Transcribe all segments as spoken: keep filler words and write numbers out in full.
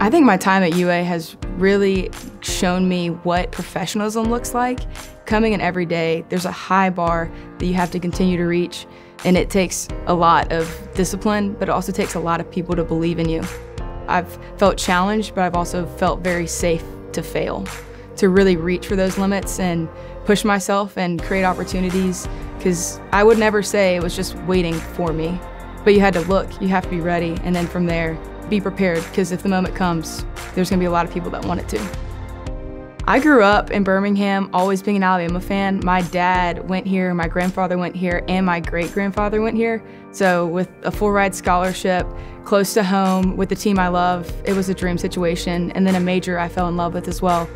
I think my time at U A has really shown me what professionalism looks like. Coming in every day, there's a high bar that you have to continue to reach, and it takes a lot of discipline, but it also takes a lot of people to believe in you. I've felt challenged, but I've also felt very safe to fail, to really reach for those limits and push myself and create opportunities, because I would never say it was just waiting for me. But you had to look, you have to be ready, and then from there, be prepared, because if the moment comes, there's gonna be a lot of people that want it to. I grew up in Birmingham, always being an Alabama fan. My dad went here, my grandfather went here, and my great-grandfather went here. So with a full-ride scholarship, close to home, with the team I love, it was a dream situation, and then a major I fell in love with as well.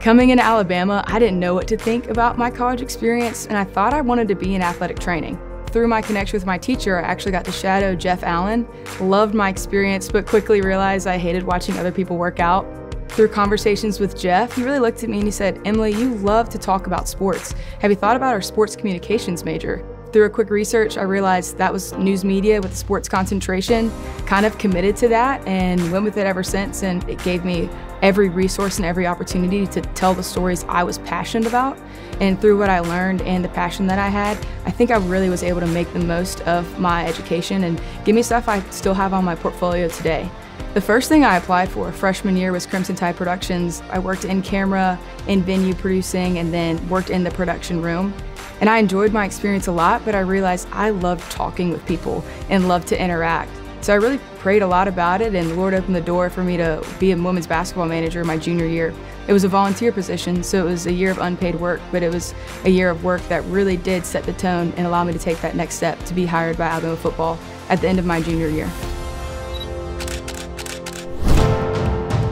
Coming into Alabama, I didn't know what to think about my college experience, and I thought I wanted to be in athletic training. Through my connection with my teacher, I actually got to shadow Jeff Allen. Loved my experience, but quickly realized I hated watching other people work out. Through conversations with Jeff, he really looked at me and he said, "Emily, you love to talk about sports. Have you thought about our sports communications major?" Through a quick research, I realized that was news media with a sports concentration. Kind of committed to that and went with it ever since, and it gave me every resource and every opportunity to tell the stories I was passionate about. And through what I learned and the passion that I had, I think I really was able to make the most of my education and give me stuff I still have on my portfolio today. The first thing I applied for freshman year was Crimson Tide Productions. I worked in camera, in venue producing, and then worked in the production room. And I enjoyed my experience a lot, but I realized I loved talking with people and loved to interact. So I really prayed a lot about it, and the Lord opened the door for me to be a women's basketball manager my junior year. It was a volunteer position, so it was a year of unpaid work, but it was a year of work that really did set the tone and allow me to take that next step to be hired by Alabama football at the end of my junior year.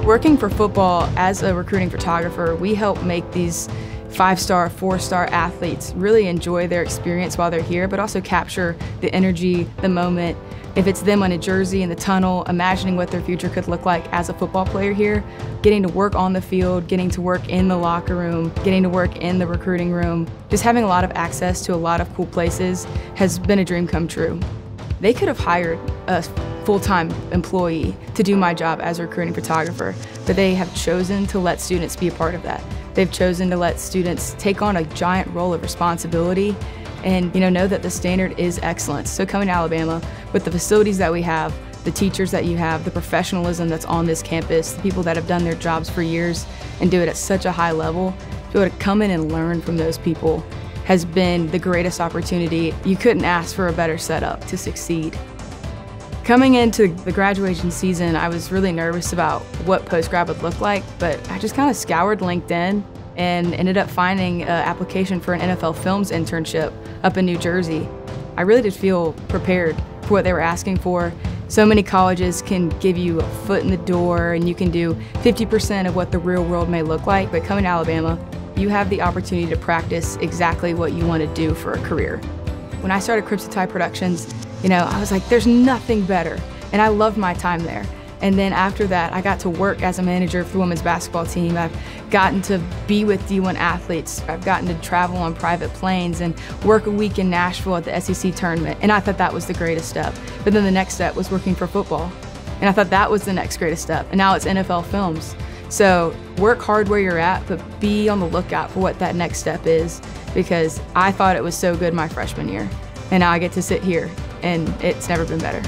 Working for football as a recruiting photographer, we help make these five-star, four-star athletes really enjoy their experience while they're here, but also capture the energy, the moment. If it's them on a jersey in the tunnel, imagining what their future could look like as a football player here, getting to work on the field, getting to work in the locker room, getting to work in the recruiting room, just having a lot of access to a lot of cool places has been a dream come true. They could have hired a full-time employee to do my job as a recruiting photographer, but they have chosen to let students be a part of that. They've chosen to let students take on a giant role of responsibility and you know, know that the standard is excellence. So coming to Alabama, with the facilities that we have, the teachers that you have, the professionalism that's on this campus, the people that have done their jobs for years and do it at such a high level, to be able to come in and learn from those people has been the greatest opportunity. You couldn't ask for a better setup to succeed. Coming into the graduation season, I was really nervous about what post-grad would look like, but I just kind of scoured LinkedIn and ended up finding an application for an N F L Films internship up in New Jersey. I really did feel prepared for what they were asking for. So many colleges can give you a foot in the door and you can do fifty percent of what the real world may look like, but coming to Alabama, you have the opportunity to practice exactly what you want to do for a career. When I started Crimson Tide Productions, you know, I was like, there's nothing better. And I loved my time there. And then after that, I got to work as a manager for the women's basketball team. I've gotten to be with D one athletes. I've gotten to travel on private planes and work a week in Nashville at the S E C tournament. And I thought that was the greatest step. But then the next step was working for football. And I thought that was the next greatest step. And now it's N F L Films. So work hard where you're at, but be on the lookout for what that next step is, because I thought it was so good my freshman year. And now I get to sit here, and it's never been better.